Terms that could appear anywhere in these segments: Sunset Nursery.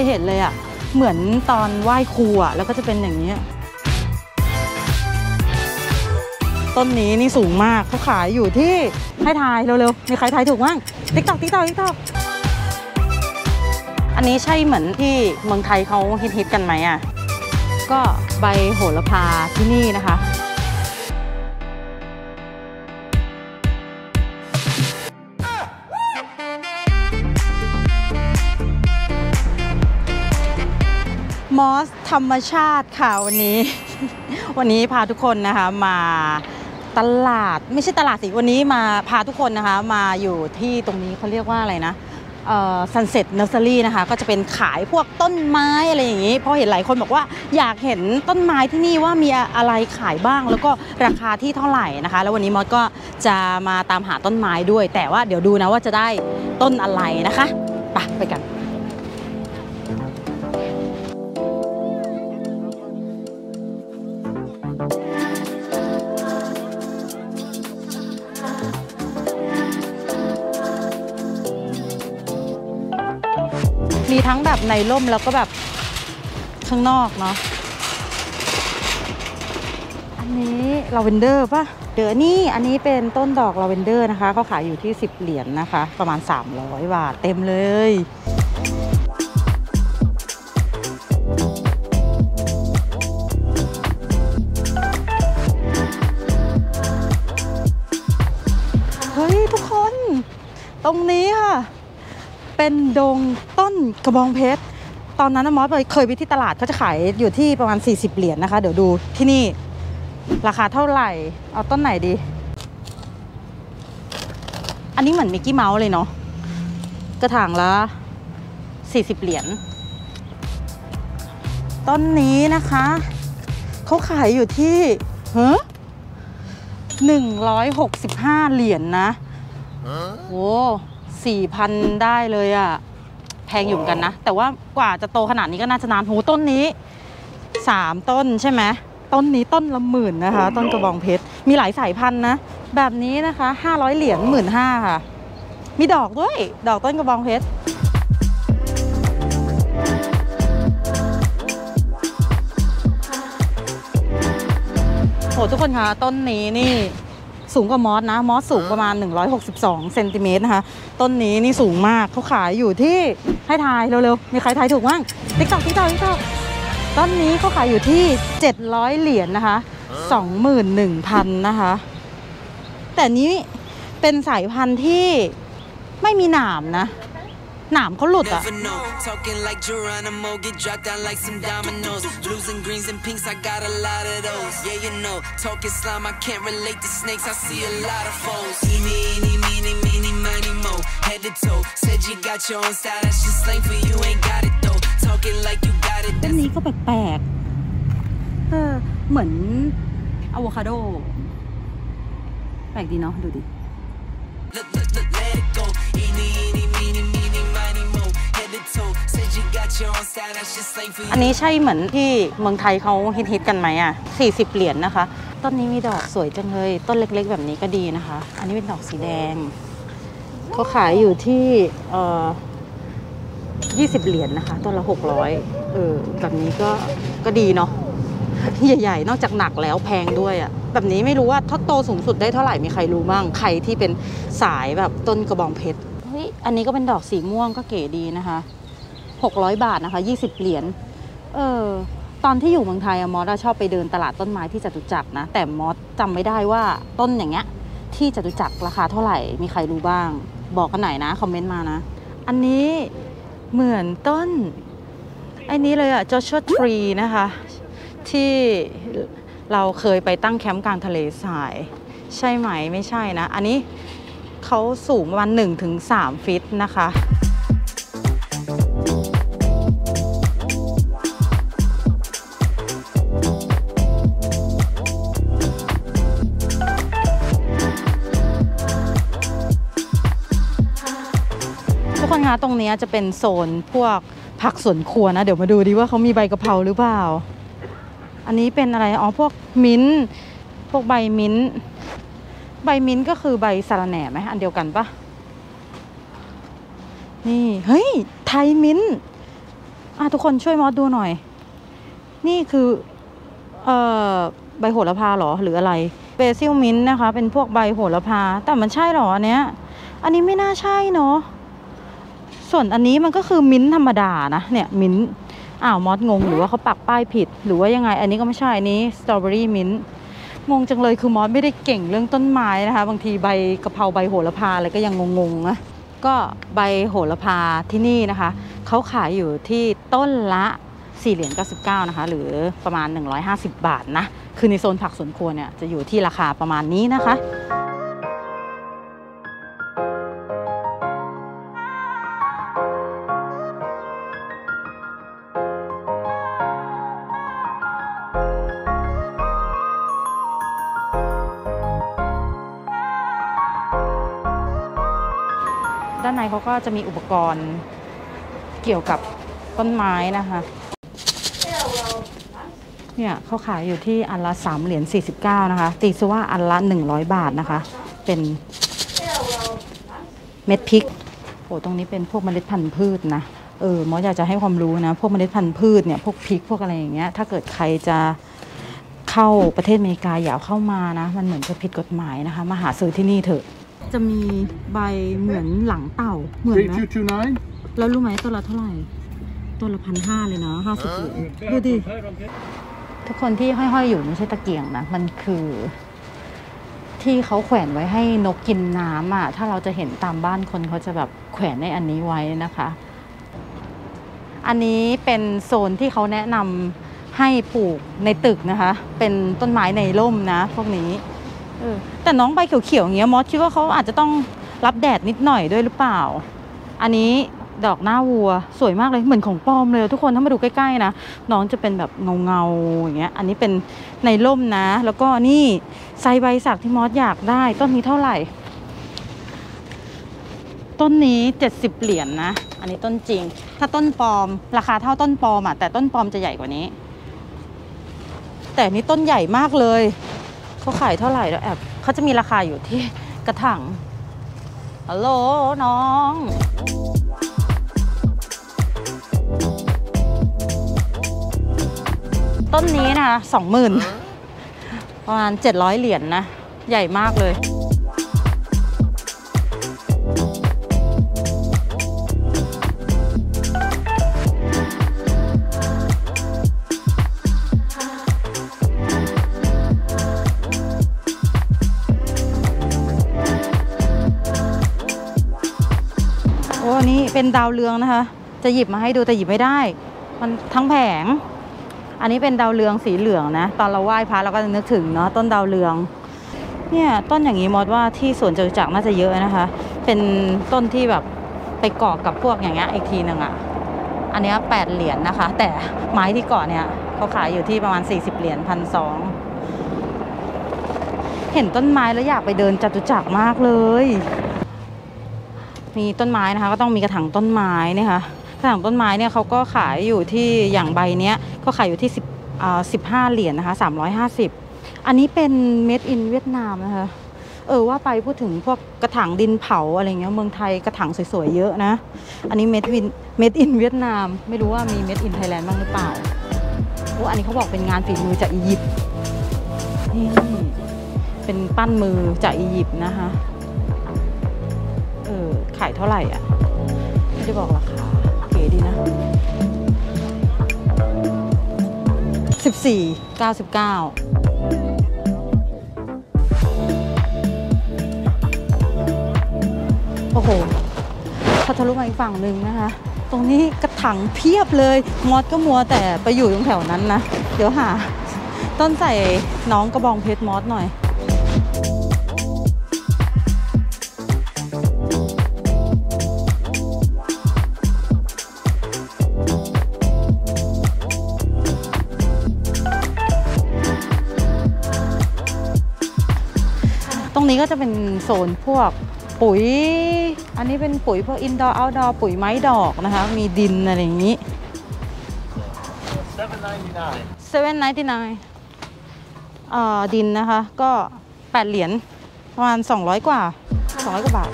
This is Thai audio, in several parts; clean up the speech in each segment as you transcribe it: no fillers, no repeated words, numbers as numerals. ยเห็นเลยอ่ะเหมือนตอนไหว้ครูอ่ะแล้วก็จะเป็นอย่างนี้ต้นนี้นี่สูงมากเขาขายอยู่ที่ให้ทายเร็วๆมีใครทายถูกบ้างติ๊กต๊อกติ๊กต๊อกติ๊กต๊อกอันนี้ใช่เหมือนที่เมืองไทยเขาฮิตๆกันไหมอ่ะก็ใบโหระพาที่นี่นะคะมอสธรรมชาติค่ะวันนี้พาทุกคนนะคะมาตลาดไม่ใช่ตลาดสิวันนี้มาพาทุกคนนะคะมาอยู่ที่ตรงนี้เขาเรียกว่าอะไรนะSunset Nursery นะคะก็จะเป็นขายพวกต้นไม้อะไรอย่างนี้เพราะเห็นหลายคนบอกว่าอยากเห็นต้นไม้ที่นี่ว่ามีอะไรขายบ้างแล้วก็ราคาที่เท่าไหร่นะคะแล้ววันนี้มอสก็จะมาตามหาต้นไม้ด้วยแต่ว่าเดี๋ยวดูนะว่าจะได้ต้นอะไรนะคะไปกันมีทั้งแบบในร่มแล้วก็แบบข้างนอกเนาะอันนี้ลาเวนเดอร์ป่ะเดี๋ยวนี่อันนี้เป็นต้นดอกลาเวนเดอร์นะคะเขาขายอยู่ที่10 เหรียญนะคะประมาณ300 บาทเต็มเลยเฮ้ยทุกคนตรงนี้ค่ะเป็นดงต้นกระบองเพชรตอนนั้นมอสเคยไปที่ตลาดเขาจะขายอยู่ที่ประมาณ40 เหรียญนะคะเดี๋ยวดูที่นี่ราคาเท่าไหร่เอาต้นไหนดีอันนี้เหมือนมิกกี้เมาส์เลยเนาะกระถางละ40 เหรียญต้นนี้นะคะเขาขายอยู่ที่165 เหรียญนะโอ้4,000 ได้เลยอ่ะแพงอยู่เหมือนกันนะแต่ว่ากว่าจะโตขนาดนี้ก็น่าจะนานหูต้นนี้3 ต้นใช่ไหมต้นนี้ต้นละ10,000นะคะต้นกระบองเพชรมีหลายสายพันธุ์นะแบบนี้นะคะ500 เหรียญ15,000ค่ะมีดอกด้วยดอกต้นกระบองเพชรโหทุกคนคะต้นนี้นี่สูงกว่ามอสนะมอสสูงประมาณ162 เซนติเมตรนะคะต้นนี้นี่สูงมากเขาขายอยู่ที่ให้ทายเร็วๆมีใครทายถูกบ้างติ๊กต๊อกติ๊กต๊อกติ๊กต๊อกต้นนี้เขาขายอยู่ที่700 เหรียญนะคะ21,000นะคะแต่นี้เป็นสายพันธุ์ที่ไม่มีหนามนะหนามเขาหลุดอะต้นนี้ก็แปลกๆเหมือนอะโวคาโดแปลกดีเนาะดูดิอันนี้ใช่เหมือนที่เมืองไทยเขาฮิตกันไหมอ่ะ40 เหรียญนะคะต้นนี้มีดอกสวยจังเลยต้นเล็กๆแบบนี้ก็ดีนะคะอันนี้เป็นดอกสีแดงเขาขายอยู่ที่20 เหรียญนะคะต้นละ600แบบนี้ก็ดีเนาะใหญ่ๆนอกจากหนักแล้วแพงด้วยอ่ะแบบนี้ไม่รู้ว่าถ้าโตสูงสุดได้เท่าไหร่มีใครรู้บ้างใครที่เป็นสายแบบต้นกระบองเพชรเฮ้ยอันนี้ก็เป็นดอกสีม่วงก็เก๋ดีนะคะ600 บาทนะคะ20 เหรียญตอนที่อยู่เมืองไทยมอสชอบไปเดินตลาดต้นไม้ที่จตุจักรนะแต่มอสจำไม่ได้ว่าต้นอย่างเงี้ยที่จตุจักรราคาเท่าไหร่มีใครรู้บ้างบอกกันหน่อยนะคอมเมนต์มานะอันนี้เหมือนต้นไอ้นี้เลยอะจอชัวทรีนะคะที่เราเคยไปตั้งแคมป์กลางทะเลทรายใช่ไหมไม่ใช่นะอันนี้เขาสูงประมาณ 1-3 ฟิตนะคะตรงนี้จะเป็นโซนพวกผักสวนครัวนะเดี๋ยวมาดูดีว่าเขามีใบกะเพราหรือเปล่าอันนี้เป็นอะไรอ๋อพวกมิ้นพวกใบมิ้นใบมิ้นก็คือใบสะระแหน่ไหมอันเดียวกันปะนี่เฮ้ยไทยมิ้น ทุกคนช่วยมอสดูหน่อยนี่คือใบโหระพาหรอหรืออะไรเบซิลมิ้นนะคะเป็นพวกใบโหระพาแต่มันใช่หรออันเนี้ยอันนี้ไม่น่าใช่เนาะส่วนอันนี้มันก็คือมิ้นธรรมดานะเนี่ยมิ้นมอสงงหรือว่าเขาปักป้ายผิดหรือว่ายังไงอันนี้ก็ไม่ใช่อันนี้สตรอเบอรี่มิ้นงงจังเลยคือมอสไม่ได้เก่งเรื่องต้นไม้นะคะบางทีใบกะเพราใบโหระพาอะไรก็ยังงงๆนะก็ใบโหระพาที่นี่นะคะเขาขายอยู่ที่ต้นละ$4.99นะคะหรือประมาณ$150นะคือในโซนผักสวนครัวเนี่ยจะอยู่ที่ราคาประมาณนี้นะคะด้านในเขาก็จะมีอุปกรณ์เกี่ยวกับต้นไม้นะคะเนี่ยเขาขายอยู่ที่อันละ$3.49นะคะตีซะว่าอันละ$100นะคะเป็นเม็ดพริกโอ้ตรงนี้เป็นพวกเมล็ดพันธุ์พืชนะหมออยากจะให้ความรู้นะพวกเมล็ดพันธุ์พืชเนี่ยพวกพริกพวกอะไรอย่างเงี้ยถ้าเกิดใครจะเข้าประเทศอเมริกาอย่าเข้ามานะมันเหมือนจะผิดกฎหมายนะคะมาหาซื้อที่นี่เถอะจะมีใบเหมือนหลังเต่าเหมือนไหมแล้วรู้ไหมตัวละเท่าไหร่ตัวละ1,500เลยเนาะ50 เหรียญดูดิทุกคนที่ห้อยๆอยู่ไม่ใช่ตะเกียงนะมันคือที่เขาแขวนไว้ให้นกกินน้ำอ่ะถ้าเราจะเห็นตามบ้านคนเขาจะแบบแขวนในอันนี้ไว้นะคะอันนี้เป็นโซนที่เขาแนะนำให้ปลูกในตึกนะคะเป็นต้นไม้ในร่มนะพวกนี้แต่น้องใบเขียวๆอย่างเงี้ยมอสคิดว่าเขาอาจจะต้องรับแดดนิดหน่อยด้วยหรือเปล่าอันนี้ดอกหน้าวัวสวยมากเลยเหมือนของปลอมเลยทุกคนถ้ามาดูใกล้ๆนะน้องจะเป็นแบบเงาๆอย่างเงี้ยอันนี้เป็นในร่มนะแล้วก็นี่ไซใบสักที่มอสอยากได้ต้นนี้เท่าไหร่ต้นนี้$70นะอันนี้ต้นจริงถ้าต้นปลอมราคาเท่าต้นปลอมอ่ะแต่ต้นปลอมจะใหญ่กว่านี้แต่นี้ต้นใหญ่มากเลยเขาขายเท่าไหร่แล้วแอบเขาจะมีราคาอยู่ที่กระถางฮัลโหลน้องต้นนี้นะ20,000ประมาณ$700นะใหญ่มากเลยโอ้นี่เป็นดาวเรืองนะคะจะหยิบมาให้ดูแต่หยิบไม่ได้มันทั้งแผงอันนี้เป็นดาวเรืองสีเหลืองนะตอนเราไหว้พระเราก็จะนึกถึงเนาะต้นดาวเรืองเนี่ยต้นอย่างนี้มอดว่าที่สวนจตุจักรน่าจะเยอะนะคะเป็นต้นที่แบบไปเกาะกับพวกอย่างเงี้ยอีกทีหนึ่งอ่ะอันนี้$8นะคะแต่ไม้ที่เกาะเนี่ยเขาขายอยู่ที่ประมาณ$401,200เห็นต้นไม้แล้วอยากไปเดินจตุจักรมากเลยมีต้นไม้นะคะก็ต้องมีกระถางต้นไม้นะคะกระถางต้นไม้เนี่ยเขาก็ขายอยู่ที่อย่างใบเนี้ยก็ขายอยู่ที่$15นะคะ350อันนี้เป็นเมดอินเวียดนามนะคะว่าไปพูดถึงพวกกระถางดินเผาอะไรเงี้ยเมืองไทยกระถางสวยๆเยอะนะอันนี้เมดอินเวียดนามไม่รู้ว่ามีเมดอินไทยแลนด์บ้างหรือเปล่าอันนี้เขาบอกเป็นงานฝีมือจากอียิปต์นี่เป็นปั้นมือจากอียิปต์นะคะขายเท่าไหร่อ่ะไม่ได้บอกราคาเก๋ดีนะ$14.99โอ้โหถ้าทะลุมาอีกฝั่งหนึ่งนะคะตรงนี้กระถางเพียบเลยมอสก็มัวแต่ไปอยู่ตรงแถวนั้นนะเดี๋ยวหาต้นใส่น้องกระบองเพชรมอสหน่อยนี้ก็จะเป็นโซนพวกปุ๋ยอันนี้เป็นปุ๋ยพวกอินดอร์เอาท์ดอร์ปุ๋ยไม้ดอกนะคะมีดินอะไรอย่างนี้$7.99ดินนะคะก็$8ประมาณ200กว่าบาท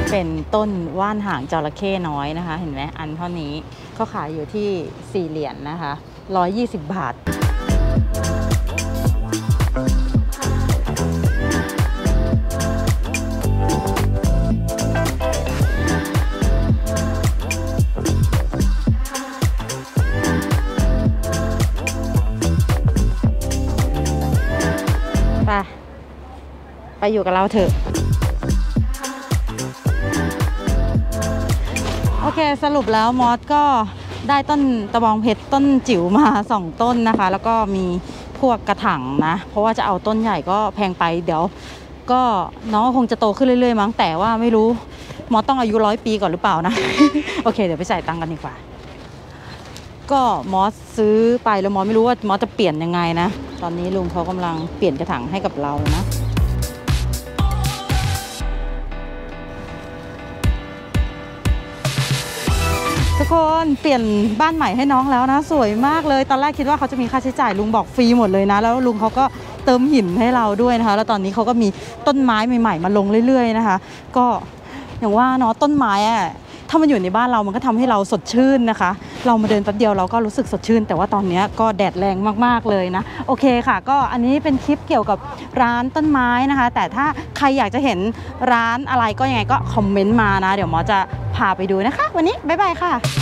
นี้เป็นต้นว่านหางจระเข้น้อยนะคะเห็นไหมอันเท่านี้เขาขายอยู่ที่4 เหรียญนะคะ120 บาทไปอยู่กับเราเถอะโอเคสรุปแล้วมอสก็ได้ต้นตะบองเพชรต้นจิ๋วมา2 ต้นนะคะแล้วก็มีพวกกระถางนะเพราะว่าจะเอาต้นใหญ่ก็แพงไปเดี๋ยวก็น้องคงจะโตขึ้นเรื่อยๆมั้งแต่ว่าไม่รู้มอสต้องอายุ100 ปีก่อนหรือเปล่านะ โอเคเดี๋ยวไปจ่ายตังค์กันดีกว่าก็มอสซื้อไปแล้วมอสไม่รู้ว่ามอสจะเปลี่ยนยังไงนะตอนนี้ลุงเขากำลังเปลี่ยนกระถางให้กับเรานะทุกคนเปลี่ยนบ้านใหม่ให้น้องแล้วนะสวยมากเลยตอนแรกคิดว่าเขาจะมีค่าใช้จ่ายลุงบอกฟรีหมดเลยนะแล้วลุงเขาก็เติมหินให้เราด้วยนะคะแล้วตอนนี้เขาก็มีต้นไม้ใหม่ๆมาลงเรื่อยๆนะคะก็อย่างว่าเนาะต้นไม้อะถ้ามันอยู่ในบ้านเรามันก็ทำให้เราสดชื่นนะคะเรามาเดินแป๊บเดียวเราก็รู้สึกสดชื่นแต่ว่าตอนนี้ก็แดดแรงมากๆเลยนะโอเคค่ะก็อันนี้เป็นคลิปเกี่ยวกับร้านต้นไม้นะคะแต่ถ้าใครอยากจะเห็นร้านอะไรก็ยังไงก็คอมเมนต์มานะเดี๋ยวหมอจะพาไปดูนะคะวันนี้บ๊ายบายค่ะ